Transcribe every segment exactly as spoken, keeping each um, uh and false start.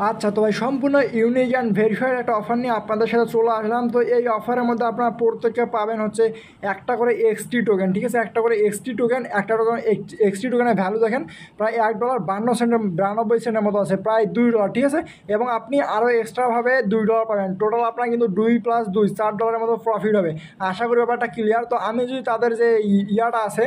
अच्छा तो भाई सम्पूर्ण यूनिक एंड भेरिफाइड एक अफार नहीं अपन साथ चले आसलम। तो ये अफारे मध्य अपना प्रत्येके पाबेन होच्छे एकटा करे एक्सटी टोकन, ठीक है। एकटा करे एक्सटी टोकन एकटा टोकन एक्सटी टोकনের ভ্যালু দেখেন প্রায় এক ডলার বাহান্ন সেন্ট বিরানব্বই সেন্টের মতো আছে, প্রায় দুই ডলার, ঠিক আছে। এবং আপনি আরও এক্সট্রাভাবে দুই ডলার পাবেন, টোটাল আপনার কিন্তু দুই প্লাস দুই চার ডলারের মতো প্রফিট হবে। আশা করি ব্যাপারটা ক্লিয়ার। তো আমি যদি তাদের যে ইয়াটা আছে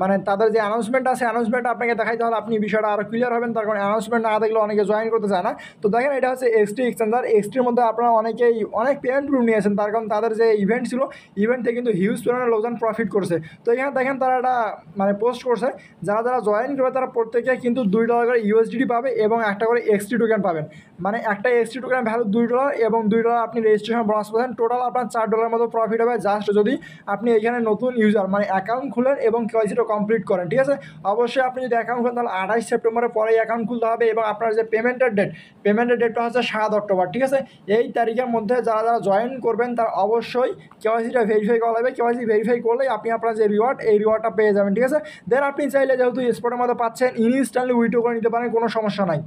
মানে তাদের যে অ্যানাউন্সমেন্ট আছে অ্যানাউন্সমেন্ট আপনাকে দেখাই, তাহলে আপনি বিষয়টা আরও ক্লিয়ার হবেন। তার কারণ অ্যানাউন্সমেন্ট না দেখলে অনেকে জয়েন করতে চায় না। তো দেখেন এটা হচ্ছে এক্সটি এক্সচেঞ্জ, আর এক্সটির মধ্যে আপনারা অনেকেই অনেক পেমেন্ট প্রুফ নিয়েছেন, তার কারণ তাদের যে ইভেন্ট ছিল ইভেন্টে কিন্তু হিউজ পরিমাণে লোকজন প্রফিট করছে। তো এখানে দেখেন তারা এটা মানে পোস্ট করছে, যারা যারা জয়েন করবে তারা প্রত্যেকে কিন্তু দুই ডলার করে ইউএসডিটি পাবে এবং একটা করে এক্সটি টোকেন পাবেন, মানে একটা এক্সটি টোকেন ভ্যালু দুই ডলার এবং দুই ডলার আপনি রেজিস্ট্রেশন বোনাস পাবেন। টোটাল আপনার চার ডলার মতো প্রফিট হবে জাস্ট যদি আপনি এখানে নতুন ইউজার মানে অ্যাকাউন্ট খুলেন এবং কেওয়াইসি কমপ্লিট করেন, ঠিক আছে। অবশ্যই আপনি যদি অ্যাকাউন্ট খুলেন তাহলে আঠাশ সেপ্টেম্বরের পরেই অ্যাকাউন্ট খুলতে হবে এবং আপনার যে পেমেন্টের ডেট পেমেন্টের ডেটটা হচ্ছে সাত অক্টোবর, ঠিক আছে। এই তারিখের মধ্যে যারা যারা জয়েন করবেন তারা অবশ্যই কেওয়াইসিটা ভেরিফাই করা হবে। কেওয়াইসি ভেরিফাই করলেই আপনি আপনার যে রিওয়ার্ড এই রিওয়ার্ডটা পেয়ে যাবেন, ঠিক আছে। দেন আপনি চাইলে যেহেতু স্পটের মতো পাচ্ছেন ইনস্ট্যান্টলি উইথড্র করে নিতে পারেন, কোনো সমস্যা নাই।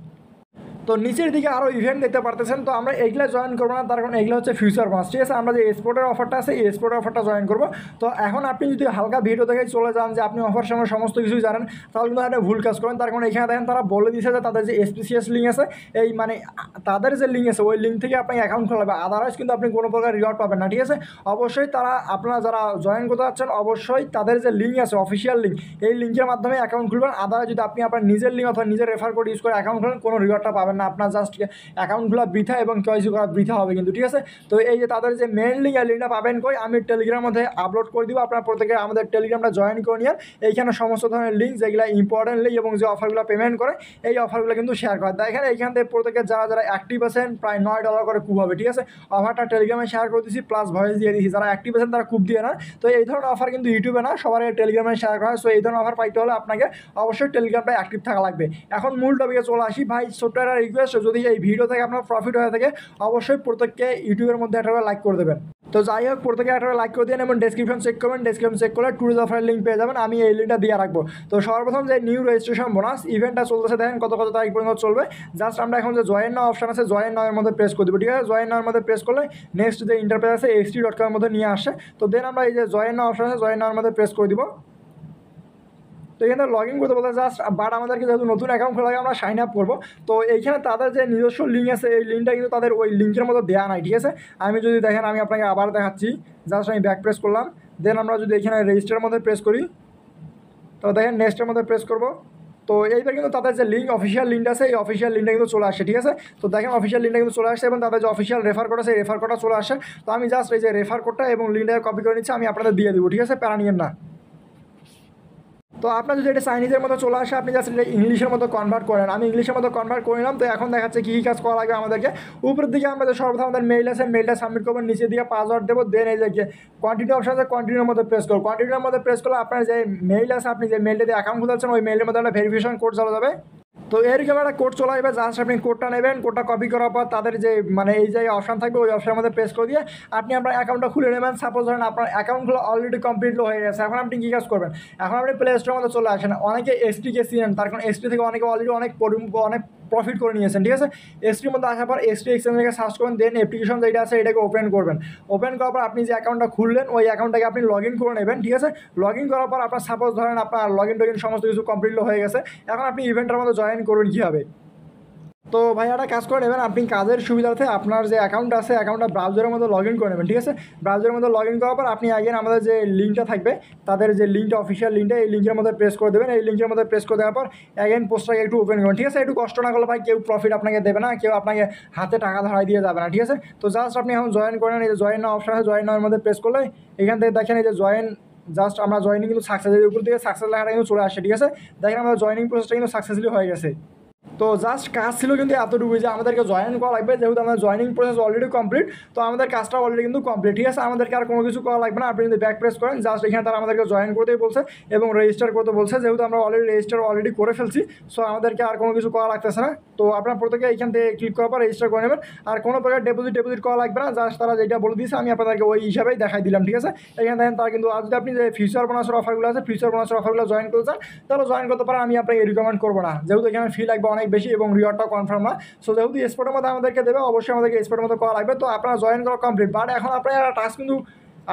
তো নিচের দিকে আরও ইভেন্ট দেখতে পারতেছেন, তো আমরা এগুলো জয়েন করবো না, তার কারণ এগুলো হচ্ছে ফিউচার বোনাস, ঠিক আছে। আমরা যে এক্সপোর্টের অফারটা আছে এই এক্সপোর্টের অফারটা জয়েন করবো। তো এখন আপনি যদি হালকা ভিডিও দেখে চলে যান যে আপনি অফার সময় সমস্ত কিছুই জানেন, তাহলে কিন্তু একটা ভুল কাজ করেন। তার কারণ এখানে দেখেন তারা বলে দিয়েছে যে তাদের যে এসপিসিএস লিঙ্ক আছে এই মানে তাদের যে লিঙ্ক আছে ওই লিঙ্ক থেকে আপনি অ্যাকাউন্ট খোলা হবে, আদারওয়াইজ কিন্তু আপনি কোনো প্রকার রিওয়ার্ড পাবেন না, ঠিক আছে। অবশ্যই তারা আপনারা যারা জয়েন করতে যাচ্ছেন অবশ্যই তাদের যে লিঙ্ক আছে অফিসিয়াল লিঙ্ক এই লিঙ্কের মাধ্যমে অ্যাকাউন্ট খুলবেন। আদারওয়াইজ যদি আপনি আপনার নিজের লিঙ্ক অথবা নিজের রেফার কোড ইউজ করে অ্যাকাউন্ট খুলেন কোনো রিওয়ার্ডটা পাবেন না, আপনার জাস্ট অ্যাকাউন্টগুলো বৃথা এবং কেওয়াইসি করা বৃথা হবে কিন্তু, ঠিক আছে। তো এই যে তাদের যে মেইন লিঙ্ক আর লিঙ্কটা পাবেন কই আমি টেলিগ্রাম মধ্যে আপলোড করে দিব, আপনারা প্রত্যেকে আমাদের টেলিগ্রামটা জয়েন করে নিয়ে এইখানে সমস্ত ধরনের লিঙ্ক যেগুলো ইম্পর্টেন্ট লিঙ্ক এবং যে অফারগুলো পেমেন্ট করে এই অফারগুলো কিন্তু শেয়ার করা দেয়। এখানে এইখান থেকে প্রত্যেকে যারা যারা অ্যাক্টিভ আছেন প্রায় নয় ডলার করে কুপ হবে, ঠিক আছে। অফারটা টেলিগ্রামে শেয়ার করে দিচ্ছি প্লাস ভয়েস দিয়ে দিচ্ছি, যারা অ্যাক্টিভ আছেন তারা কুপ দিয়ে না। তো এই ধরনের অফার কিন্তু ইউটিউবে না, সবার টেলিগ্রামে শেয়ার করা হয়। সো এই ধরনের অফার পাইতে হলে আপনাকে অবশ্যই টেলিগ্রামটা অ্যাক্টিভ থাকা লাগবে। এখন মূল টপিকে চলে আসি ভাই, ছোট্ট একটা রিকোয়েস্ট, যদি এই ভিডিও থেকে আপনার প্রফিট হয়ে থাকে অবশ্যই প্রত্যেককে ইউটিউবের মধ্যে একটা লাইক করে দেবেন। তো যাই হোক প্রত্যেকে একটা লাইক করে দিন এবং ডেসক্রিপশন চেক করবেন, ডেসক্রিপশন চেক করলে ট্যুরিজ অফারের লিঙ্ক পেয়ে যাবেন, আমি এই লিঙ্কটা দিয়ে রাখবো। তো সর্বপ্রথম যে নিউ রেজিস্ট্রেশন বোনাস ইভেন্টটা চলতেছে দেখেন কত কত তারিখ পর্যন্ত চলবে, জাস্ট আমরা এখন যে জয়েন নাও অপশান আছে জয়েন নাওয়ের মধ্যে প্রেস করে দেবো, ঠিক আছে। জয়েন নাওয়ের মধ্যে প্রেস করলে নেক্সট যে ইন্টারপ্রেস আছে এক্সটি ডট কমের মধ্যে নিয়ে আসে। তো দেন আমরা এই যে জয়েন নাও অপশান আছে জয়েন নাওয়ের মধ্যে প্রেস করে দিব। তো এখানে লগ ইন করতে বলতে জাস্ট বাট আমাদেরকে যেহেতু নতুন অ্যাকাউন্ট খোলা আমরা সাইন আপ করবো, তো এইখানে তাদের যে নিজস্ব লিঙ্ক আছে এই লিঙ্কটা কিন্তু তাদের ওই লিঙ্কের মতো দেওয়া নাই, ঠিক আছে। আমি যদি দেখেন আমি আপনাকে আবার দেখাচ্ছি, জাস্ট আমি ব্যাক প্রেস করলাম, দেন আমরা যদি এখানে রেজিস্টারের মধ্যে প্রেস করি তাহলে দেখেন নেক্সটের মধ্যে প্রেস করবো। তো এইবার কিন্তু তাদের যে লিঙ্ক অফিসিয়াল লিঙ্কটা আছে এই অফিসিয়াল লিঙ্কটা কিন্তু চলে আসে, ঠিক আছে। তো দেখেন অফিসিয়াল লিঙ্কটা কিন্তু চলে আসে এবং তাদের যে অফিসিয়াল রেফার কোড আছে এই রেফার কোডটা চলে আসে। তো আমি জাস্ট এই যে রেফার কোডটা এবং লিঙ্কটাকে কপি করে নিচ্ছি, আমি আপনাদের দিয়ে দেবো, ঠিক আছে, প্যারা নিয়েন না। তো আপনার যদি এটা চাইনিজের মতো চলে আসে আপনি জাস্ট এটা ইংলিশের মতো কনভার্ট করেন, আমি ইংলিশের মতো কনভার্ট করে নিলাম। তো এখন দেখাচ্ছে কী কী কাজ করা লাগবে আমাদেরকে। উপরের দিকে আমাদের সর্বদা আমাদের মেইল আছে, মেইলটা সাবমিট করবেন, নিচের দিকে পাসওয়ার্ড দেবো, দেন এই যে কোয়ান্টিটি অপশন আছে কোয়ান্টিটির মধ্যে প্রেস করবো। কোয়ান্টিটির মধ্যে প্রেস করলে আপনার যে মেইল আছে আপনি যে মেইলটা দিয়ে অ্যাকাউন্ট খুলতে চান ওই মেইলের মধ্যে একটা ভেরিফিকেশন কোড চলে যাবে। তো এরকম একটা কোড চলে আসবে, জাস্ট আপনি কোডটা নেবেন, কোডটা কপি করার পর তাদের যে মানে এই যে অপশান থাকবে ওই অপশানের মধ্যে প্রেস করে দিয়ে আপনি আপনার অ্যাকাউন্টটা খুলে নেবেন। সাপোজ ধরেন আপনার অ্যাকাউন্টগুলো অলরেডি কমপ্লিট হয়ে গেছে, এখন আপনি কী কাজ করবেন, এখন আপনি প্লে স্টোরের মধ্যে চলে আসেন। অনেকে এক্সটিকে চিনেন, তার কারণ এক্সটি থেকে অনেকে অলরেডি অনেক অনেক প্রফিট করে নিয়েছেন, ঠিক আছে। এক্সটির মধ্যে আসার পর এক্সটি এক্সচেঞ্জকে সার্চ করবেন, দেন অ্যাপ্লিকেশন যেটা আছে এটাকে ওপেন করবেন। ওপেন করার পর আপনি যে অ্যাকাউন্টটা খুললেন ওই অ্যাকাউন্টটাকে আপনি লগ ইন করে নেবেন, ঠিক আছে। লগ ইন করার পর আপনার সাপোজ ধরেন আপনার লগ ইন টগিন সমস্ত কিছু কমপ্লিট হয়ে গেছে, এখন আপনি ইভেন্টের মধ্যে জয়েন করবেন কীভাবে। তো ভাই একটা কাজ করে নেবেন, আপনি কাজের সুবিধার্থে আপনার যে অ্যাকাউন্ট আছে অ্যাকাউন্টটা ব্রাউজারের মধ্যে লগ ইন করে নেবেন, ঠিক আছে। ব্রাউজারের মধ্যে লগ ইন করার পর আপনি আগেন আমাদের যে লিঙ্কটা থাকবে তাদের যে লিঙ্কটা অফিসিয়াল লিঙ্কটা এই লিঙ্কের মধ্যে প্রেস করে দেবেন। এই লিঙ্কের মধ্যে প্রেস করে দেওয়ার পর অ্যাগেন পোস্টটাকে একটু ওপেন করবেন, ঠিক আছে। একটু কষ্ট না করলে ভাই কেউ প্রফিট আপনাকে দেবে না, কেউ আপনাকে হাতে টাকা ধরাই দিয়ে যাবে না, ঠিক আছে। তো জাস্ট আপনি এখন জয়েন করেন, এই যে জয়েন নাও অপশন আছে জয়েন নাওয়ের মধ্যে প্রেস করলে এখান থেকে দেখেন এই যে জয়েন জাস্ট আমরা জয়েনিং কিন্তু সাকসেসফুল উপর থেকে সাকসেস লেখাটা কিন্তু চলে আসে, ঠিক আছে। দেখেন আমাদের জয়েনিং প্রসেসটা কিন্তু সাকসেসফুলি হয়ে গেছে। তো জাস্ট কাজ ছিল কিন্তু এতটুকুই যে আমাদেরকে জয়েন করা লাগবে, যেহেতু আমাদের জয়েনিং প্রসেস অলরেডি কমপ্লিট, তো আমাদের কাজটা অলরেডি কিন্তু কমপ্লিট, ঠিক আছে। আমাদেরকে আর কোনো কিছু করা লাগবে না। আপনি যদি ব্যাক প্রেস করেন জাস্ট এখানে তারা আমাদেরকে জয়েন করতেই বলছে এবং রেজিস্টার করতে বলছে, যেহেতু আমরা অলরেডি রেজিস্টার অলরেডি করে ফেলছি, সো আমাদেরকে আর কোনো কিছু করা লাগতেছে না। তো আপনার প্রত্যেকে এইখান থেকে ক্লিক করার পর রেজিস্টার করে নেবেন, আর কোনো প্রকার ডেপোজিট ডেপোজিট করা লাগবে না, জাস্ট তারা যেটা বলে দিয়েছে আমি আপনাদেরকে ওই হিসাবেই দেখাই দিলাম, ঠিক আছে। এখানে দেখেন তারা কিন্তু আর যদি আপনি যে ফিউচার বোনাসের অফারগুলো আছে ফিউচার বোনাসের অফারগুলো জয়েন করতে চান তাহলে জয়েন করতে পারেন, আমি আপনাকে রিকমেন্ড করবো না, যেহেতু এখানে ফি লাগবে অনেক বেশি এবং রিওয়ার্ডটা কনফার্ম না। সো যেহেতু স্পটের মধ্যে আমাদেরকে দেবে, অবশ্যই আমাদেরকে স্পটের মধ্যে করা লাগবে। তো আপনারা জয়েন করা কমপ্লিট, বাট এখন আপনার একটা টাস্ক কিন্তু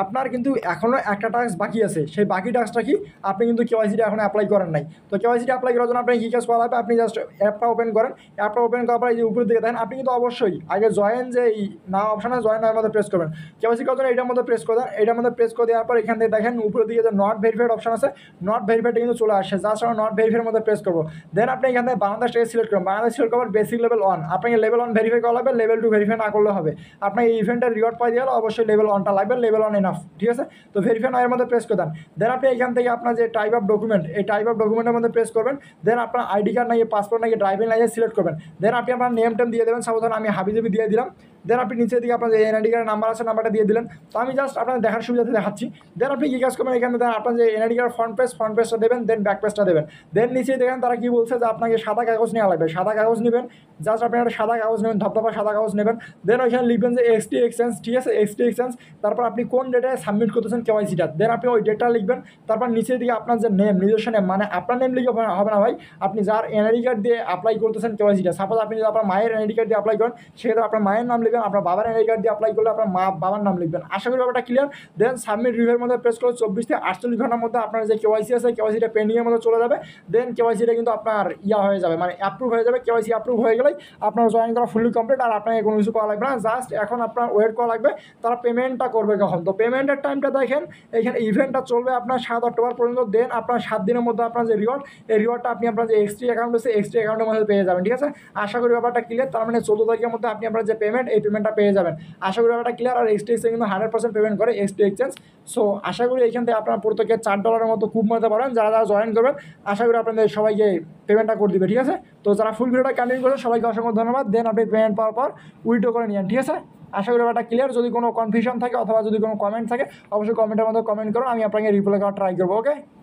আপনার কিন্তু এখনও একটা টাস্ক বাকি আছে। সেই বাকি টাস্কটা কি, আপনি কিন্তু কেওয়াইসিটা এখন অ্যাপ্লাই করেন নাই। তো কেওয়াইসিটা অ্যাপ্লাই করার জন্য আপনি কী কাজ করা লাগবে, আপনি জাস্ট অ্যাপটা ওপেন করেন। অ্যাপটা ওপেন করার পরে যে উপরের দিকে দেখেন, আপনি কিন্তু অবশ্যই আগে জয়েন যে এই না অপশানে জয়েন হওয়ার মধ্যে প্রেস করবেন। কেওয়াইসি করার জন্য এটার মধ্যে প্রেস করে দেন। এটার মধ্যে প্রেস করে দেওয়ার পর এখান থেকে দেখেন উপরের দিকে যে নট ভেরিফাইড অপশান আছে, নট ভেরিফাইডটা কিন্তু চলে আসে। জাস্ট আমরা নট ভেরিফাইয়ের মধ্যে প্রেস করবো। দেন আপনি এখান থেকে বাংলাদেশ সিলেক্ট করবেন। বাংলাদেশ সিলেক্ট করবেন, বেসিক লেভেল ওয়ান। আপনাকে লেভেল ওয়ান ভেরিফাই করা লাগবে, লেভেল টু ভেরিফাই না করলে হবে। আপনার এই ইভেন্টের রিওয়ার্ড পাই দিয়ে অবশ্যই লেভেল ওয়ানটা লাগবে, লেভেল ওয়ান এনাফ, ঠিক আছে। তো ভেরিফাই নাও এর মধ্যে প্রেস করে দেন। দেন আপনি এখান থেকে আপনার যে টাইপ অফ ডকুমেন্ট, এই টাইপ অফ ডকুমেন্টের মধ্যে প্রেস করবেন। দেন আপনার আইডি কার্ড নাকি পাসপোর্ট নাকি ড্রাইভিং লাইসেন্স সিলেক্ট করবেন। দেন আপনি আপনার নেম টেম দিয়ে দেবেন। সাবধান, আমি হাবিজাবি দিয়ে দিলাম। দেন আপনি নিচের দিকে আপনার যে এনআইডি কার্ডের নাম্বার আছে, নাম্বারটা দিয়ে দিলেন। তো আমি জাস্ট আপনার দেখার সুবিধাতে দেখাচ্ছি। দেন আপনি কী কাজ করবেন, এখানে দেন আপনার যে NID card front page, front পেজটা দেবেন। দেন ব্যাক পেজটা দেবেন। দেন নিচে দেখেন তারা কী বলছে, যে আপনাকে সাদা কাগজ নেওয়া লাগবে। সাদা কাগজ নেবেন, জাস্ট আপনি একটা সাদা কাগজ নেবেন, ধপধপা সাদা কাগজ নেবেন। দেন ওইখানে লিখবেন যে এক্সটি এক্সচেঞ্জ, ঠিক আছে, এক্সটি এক্সচেঞ্জ। তারপর আপনি কোন ডেটে সাবমিট করতেছেন কেওয়াইসিটা, দেন আপনি ওই ডেটটা লিখবেন। তারপর নিচের দিকে আপনার যে নেম, নিজস্ব নেম, মানে আপনার নেম লিখে হবে না ভাই, আপনি যার এনআইডি কার্ড দিয়ে অ্যাপ্লাই করতেছেন কেওয়াইসিটা। সাপোজ আপনি যদি আপনার মায়ের এনআইডি কার্ড দিয়ে অ্যাপ্লাই করেন, সেক্ষেত্রে আপনার মায়ের নাম লিখবেন। আপনার বাবার এনআইডি কার্ড দিয়ে অ্যাপ্লাই করলে আপনার মা বাবার নাম লিখবেন। আশা করি ব্যাপারটা ক্লিয়ার। দেন সাবমিট রিভিউয়ের মধ্যে প্রেস করে চব্বিশ থেকে আটচল্লিশ ঘন্টার মধ্যে আপনার যে কেওয়াইসি আছে, কেওয়াইসিটা পেন্ডিংয়ের মধ্যে চলে যাবে। দেন কেওয়াইসিটা কিন্তু আপনার ইয়া হয়ে যাবে, মানে অ্যাপ্রুভ হয়ে যাবে। কেওয়াইসি অ্যাপ্রুভ হয়ে গেলেই আপনার জয়েন করা ফুললি কমপ্লিট। আর আপনাকে কোনো কিছু করা লাগবে না, জাস্ট এখন আপনার ওয়েট করা লাগবে তারা পেমেন্টটা করবে কখন। তো পেমেন্টের টাইমটা দেখেন, এখানে ইভেন্টটা চলবে আপনার সাত অক্টোবর পর্যন্ত। দেন আপনার সাত দিনের মধ্যে আপনার যে রিওয়ার্ড, এই রিওয়ার্ডটা আপনি আপনার যে এক্সট্রি অ্যাকাউন্ট আছে, এক্সট্রি অ্যাকাউন্টের মধ্যে পেয়ে যাবেন, ঠিক আছে। আশা করি ব্যাপারটা ক্লিয়ার। তার মানে চোদ্দো তারিখের মধ্যে আপনি আপনার যে পেমেন্ট, এই পেমেন্টটা পেয়ে যাবেন। আশা করি ব্যাপারটা ক্লিয়ার। আর এক্সট্রি এক্সচেঞ্জ কিন্তু হান্ড্রেড পার্সেন্ট পেমেন্ট করে এক্সট্রি এক্সচেঞ্জ। সো আশা করি এখান থেকে আপনার প্রত্যেকে চার ডলারের মতো খুব মারতে পারেন যারা যারা জয়েন করবেন। আশা করি আপনাদের সবাইকে পেমেন্টটা করে দেবে, ঠিক আছে। তো যারা ফুল ভিডিওটা কন্টিনিউ করবেন সবাইকে অসংখ্য ধন্যবাদ। দেন আপনি পেমেন্ট পাওয়ার পর উইথড্র করে নিন, ঠিক আছে। আশা করি ব্যাপারটা ক্লিয়ার। যদি কোনো কনফিউশন থাকে অথবা যদি কোনো কমেন্ট থাকে, অবশ্যই কমেন্টের মধ্যে কমেন্ট করুন, আমি আপনাকে রিপ্লাই করার ট্রাই করবো, ওকে।